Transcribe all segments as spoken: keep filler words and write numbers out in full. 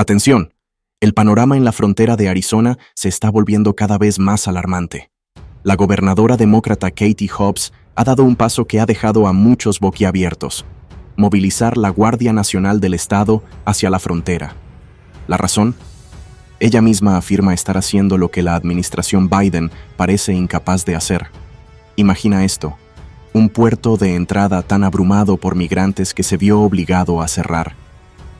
Atención, el panorama en la frontera de Arizona se está volviendo cada vez más alarmante. La gobernadora demócrata Katie Hobbs ha dado un paso que ha dejado a muchos boquiabiertos: movilizar la Guardia Nacional del Estado hacia la frontera. ¿La razón? Ella misma afirma estar haciendo lo que la administración Biden parece incapaz de hacer. Imagina esto: un puerto de entrada tan abrumado por migrantes que se vio obligado a cerrar.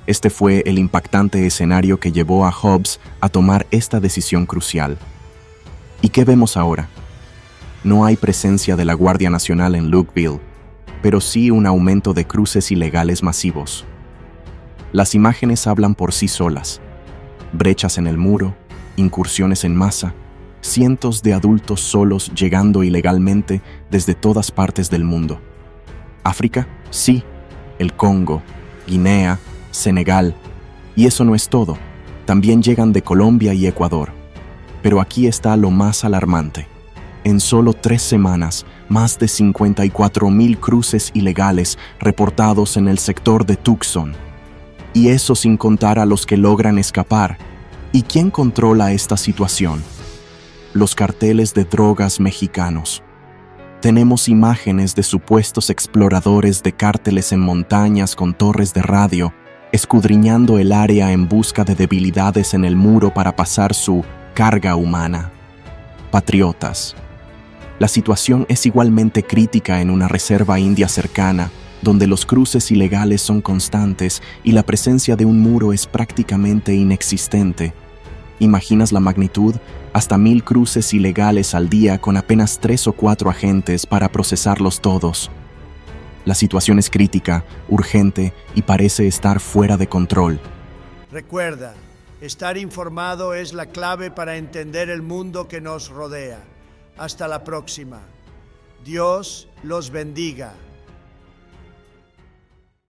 Este fue el impactante escenario que llevó a Hobbs a tomar esta decisión crucial. ¿Y qué vemos ahora? No hay presencia de la Guardia Nacional en Lukeville, pero sí un aumento de cruces ilegales masivos. Las imágenes hablan por sí solas. Brechas en el muro, incursiones en masa, cientos de adultos solos llegando ilegalmente desde todas partes del mundo. África, sí, el Congo, Guinea, Senegal. Y eso no es todo, también llegan de Colombia y Ecuador. Pero aquí está lo más alarmante. En solo tres semanas, más de cincuenta y cuatro mil cruces ilegales reportados en el sector de Tucson. Y eso sin contar a los que logran escapar. ¿Y quién controla esta situación? Los carteles de drogas mexicanos. Tenemos imágenes de supuestos exploradores de cárteles en montañas con torres de radio, escudriñando el área en busca de debilidades en el muro para pasar su carga humana. Patriotas. La situación es igualmente crítica en una reserva india cercana, donde los cruces ilegales son constantes y la presencia de un muro es prácticamente inexistente. ¿Imaginas la magnitud? Hasta mil cruces ilegales al día, con apenas tres o cuatro agentes para procesarlos todos. La situación es crítica, urgente y parece estar fuera de control. Recuerda, estar informado es la clave para entender el mundo que nos rodea. Hasta la próxima. Dios los bendiga.